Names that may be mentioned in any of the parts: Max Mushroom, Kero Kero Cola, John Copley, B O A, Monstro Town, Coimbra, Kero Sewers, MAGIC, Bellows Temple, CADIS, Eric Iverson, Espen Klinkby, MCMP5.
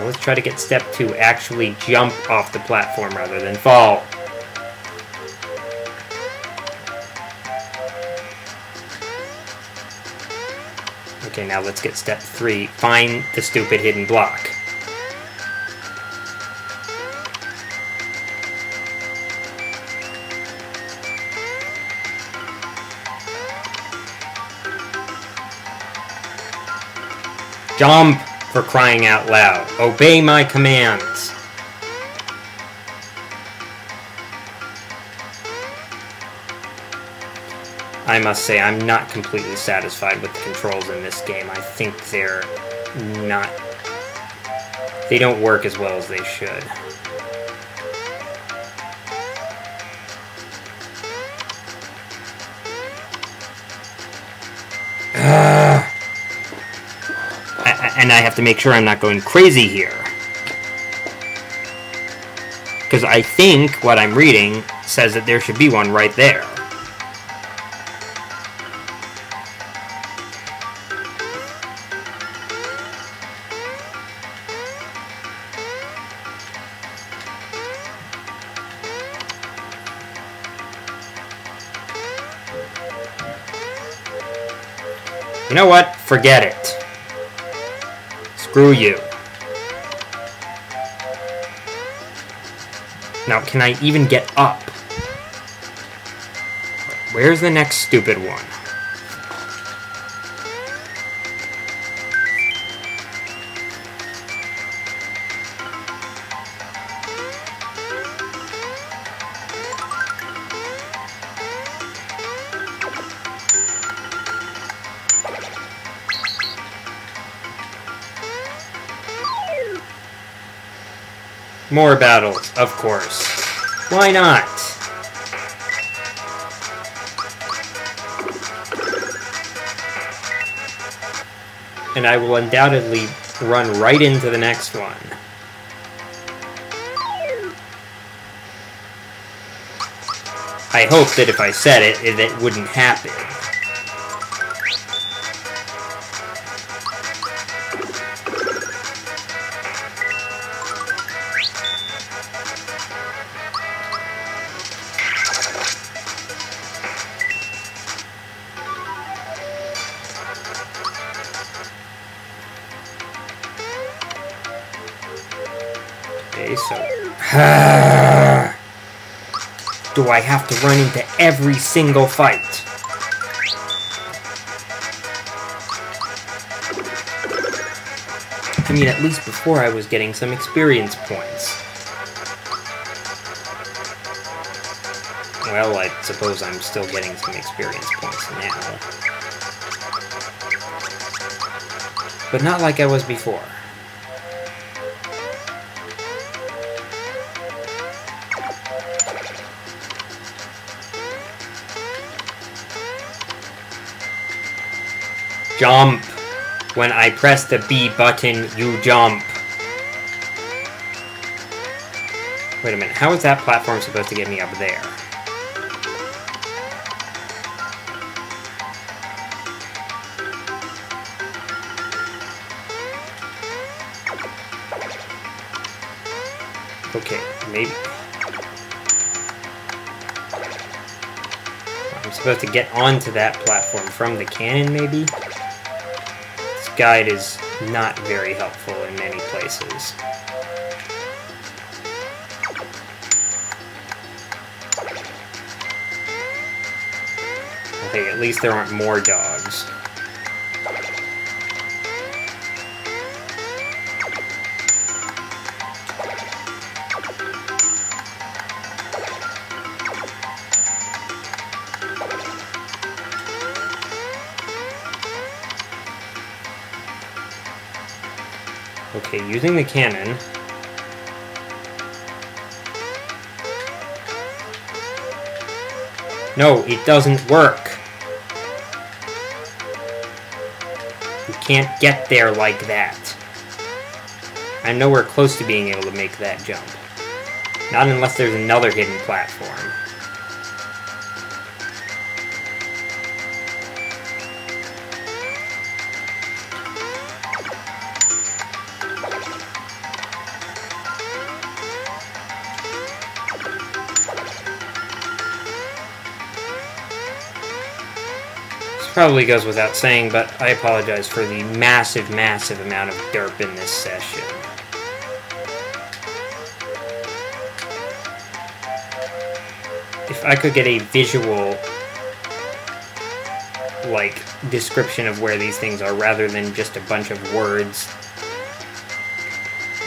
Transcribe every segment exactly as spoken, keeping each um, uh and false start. Now let's try to get step two actually jump off the platform rather than fall. Okay, now let's get step three. Find the stupid hidden block. Jump, for crying out loud. Obey my commands. I must say, I'm not completely satisfied with the controls in this game. I think they're not... They don't work as well as they should. And I have to make sure I'm not going crazy here. Because I think what I'm reading says that there should be one right there. You know what? Forget it. Screw you. Now, can I even get up? Where's the next stupid one? More battles, of course. Why not? And I will undoubtedly run right into the next one. I hope that if I said it, it, it wouldn't happen. Do I have to run into every single fight? I mean, at least before I was getting some experience points. Well, I suppose I'm still getting some experience points now. But not like I was before. Jump! When I press the B button, you jump. Wait a minute, how is that platform supposed to get me up there? Okay, maybe... I'm supposed to get onto that platform from the cannon, maybe? Guide is not very helpful in many places. Okay, at least there aren't more dogs. Okay, using the cannon. No, it doesn't work. You can't get there like that. I'm nowhere close to being able to make that jump. Not unless there's another hidden platform. probably goes without saying, but I apologize for the massive, massive amount of derp in this session. If I could get a visual, like, description of where these things are, rather than just a bunch of words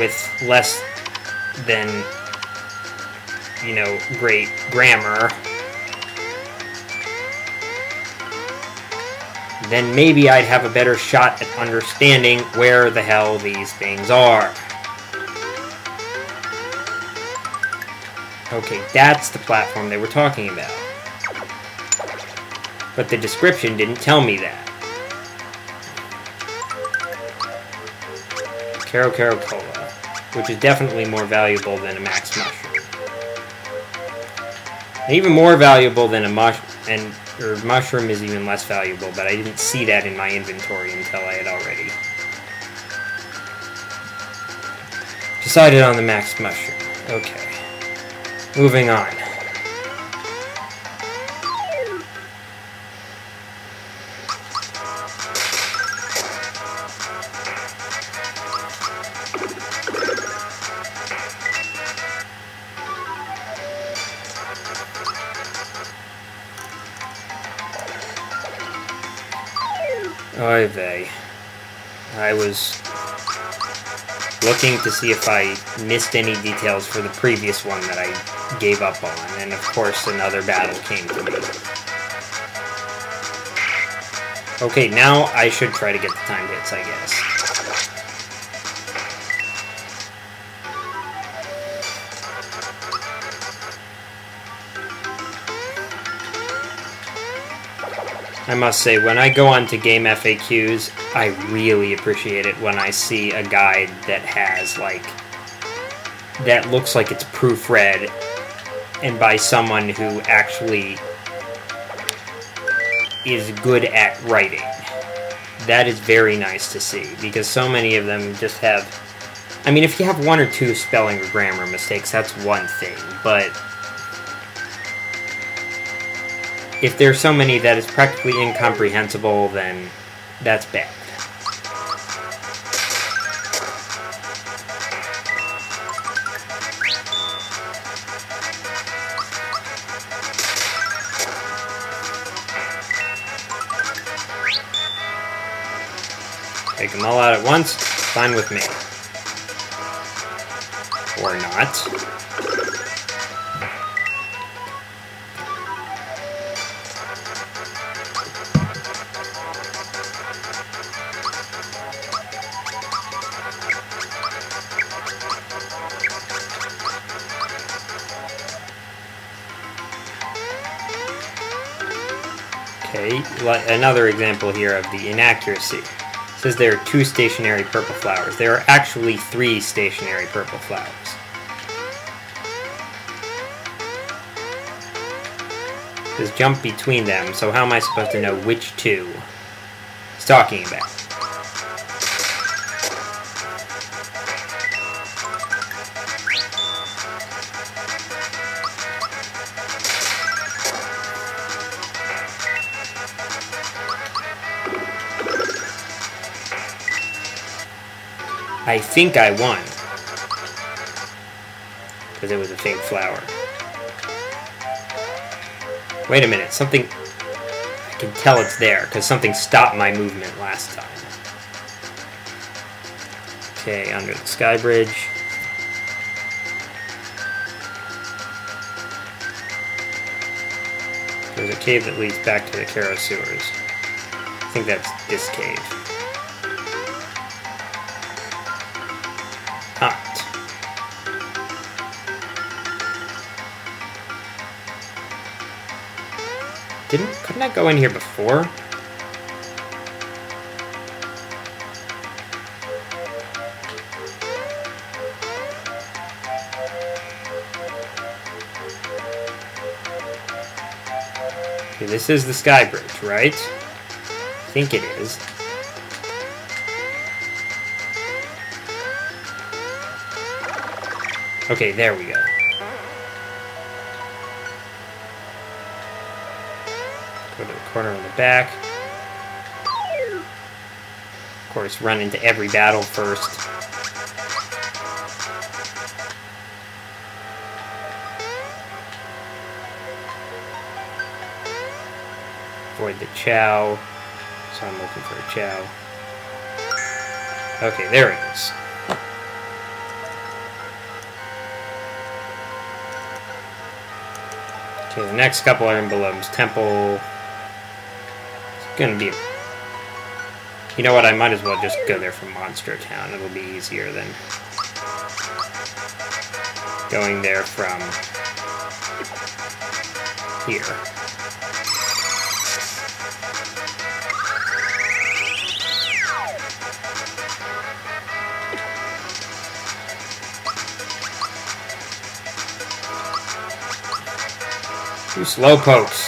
with less than, you know, great grammar, then maybe I'd have a better shot at understanding where the hell these things are. Okay, that's the platform they were talking about. But the description didn't tell me that. Kero Kero Cola, which is definitely more valuable than a Max Mushroom. And even more valuable than a mush... and or mushroom is even less valuable, but I didn't see that in my inventory until I had already decided on the Max Mushroom. Okay. Moving on. Oy vey. I was looking to see if I missed any details for the previous one that I gave up on, and of course another battle came to me. Okay, now I should try to get the timed hits, I guess. I must say, when I go on to game F A Qs, I really appreciate it when I see a guide that has, like, that looks like it's proofread, and by someone who actually is good at writing. That is very nice to see, because so many of them just have... I mean, if you have one or two spelling or grammar mistakes, that's one thing, but... if there's so many that is practically incomprehensible, then that's bad. Take them all out at once, fine with me. Or not. Another example here of the inaccuracy. It says there are two stationary purple flowers. There are actually three stationary purple flowers. There's jump between them, so how am I supposed to know which two it's talking about? I think I won, because it was a fake flower. Wait a minute, something... I can tell it's there, because something stopped my movement last time. Okay, under the sky bridge. There's a cave that leads back to the Kero Sewers. I think that's this cave. Hot. Didn't, couldn't I go in here before? Okay, this is the sky bridge, right? I think it is. Okay, there we go. Go to the corner on the back. course, run into every battle first. Avoid the chow. So I'm looking for a chow. Okay, there it is. Okay, the next couple are in Bellows Temple. It's gonna be... You know what, I might as well just go there from Monstro Town. It'll be easier than going there from here. Two slowpokes.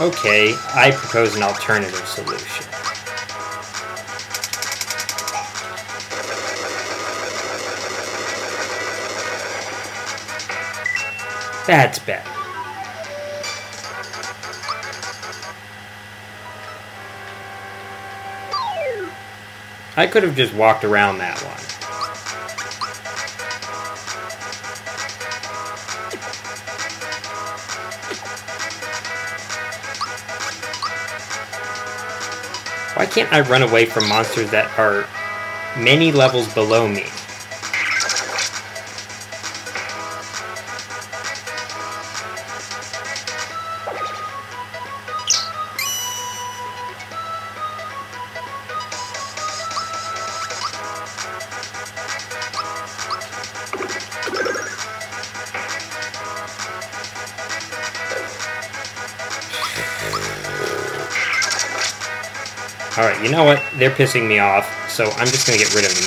Okay, I propose an alternative solution. That's better. I could have just walked around that one. Why can't I run away from monsters that are many levels below me? Alright, you know what? They're pissing me off, so I'm just gonna get rid of them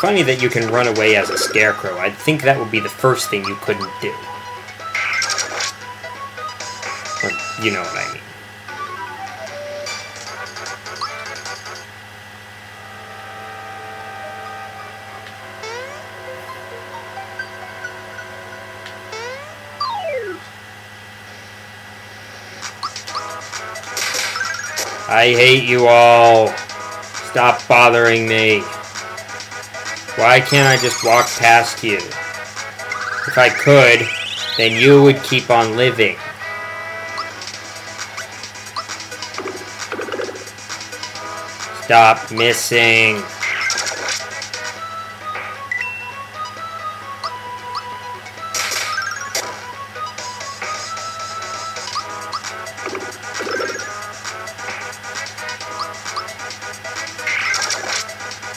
anyway. Funny that you can run away as a scarecrow. I'd think that would be the first thing you couldn't do. Or, you know what I mean. I hate you all. Stop bothering me. Why can't I just walk past you? If I could, then you would keep on living. Stop missing.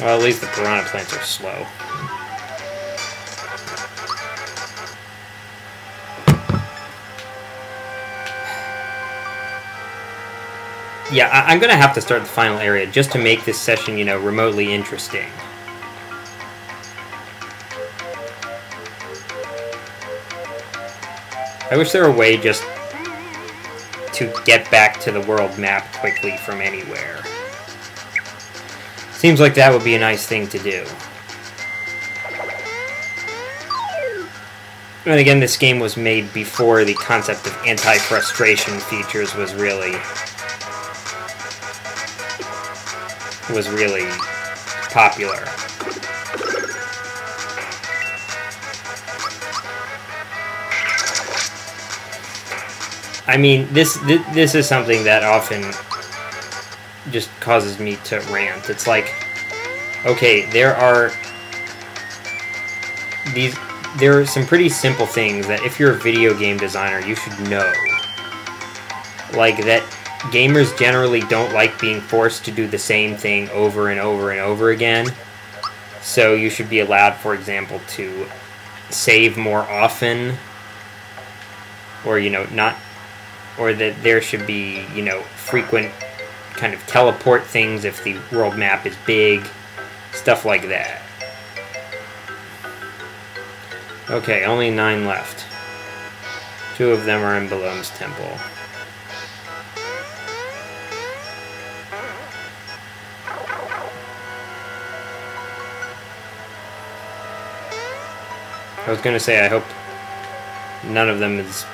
Well, at least the piranha plants are slow. Yeah, I I'm going to have to start the final area just to make this session, you know, remotely interesting. I wish there were a way just to get back to the world map quickly from anywhere. Seems like that would be a nice thing to do. And again, this game was made before the concept of anti-frustration features was really... was really popular. I mean, this, th this is something that often just causes me to rant. It's like, okay, there are these there are some pretty simple things that if you're a video game designer you should know, like that gamers generally don't like being forced to do the same thing over and over and over again, so you should be allowed, for example, to save more often, or you know not or that there should be you know frequent kind of teleport things if the world map is big, stuff like that. Okay, only nine left. Two of them are in Bellows Temple. I was gonna say I hope none of them is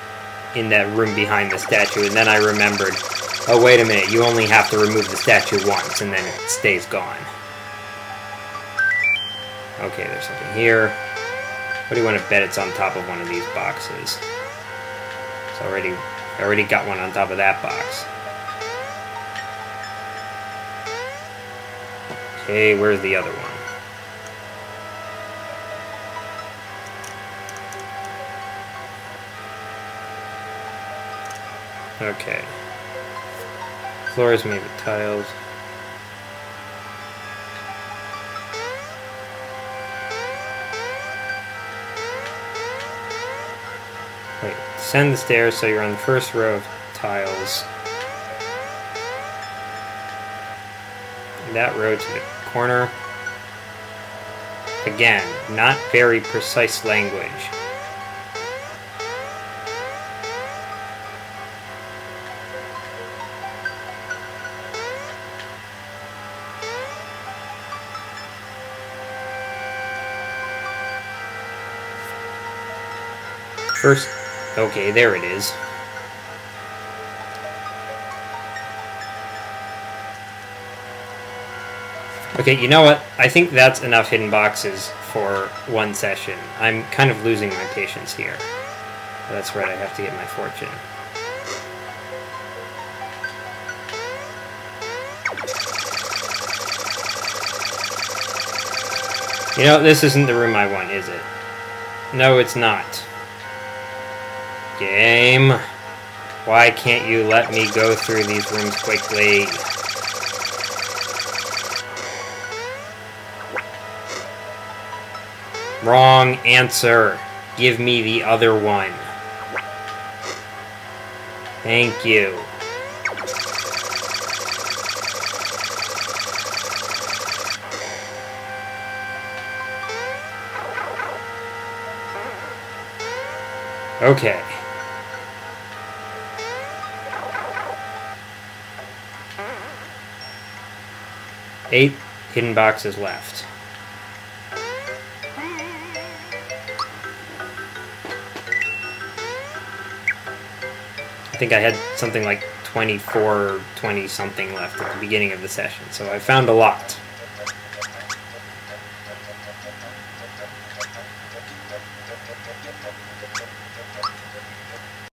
in that room behind the statue, and then I remembered, oh wait a minute, you only have to remove the statue once and then it stays gone. Okay, there's something here. What do you want to bet it's on top of one of these boxes? It's already, I already got one on top of that box. Okay, where's the other one? Okay. Floor is made with tiles. Wait, descend the stairs so you're on the first row of tiles. That row to the corner. Again, not very precise language. First, okay, there it is. Okay, you know what? I think that's enough hidden boxes for one session. I'm kind of losing my patience here. That's right, I have to get my fortune. You know, this isn't the room I want, is it? No, it's not. Game, why can't you let me go through these rooms quickly? Wrong answer. Give me the other one. Thank you. Okay. Eight hidden boxes left. I think I had something like twenty-four or twenty-something left at the beginning of the session, so I found a lot.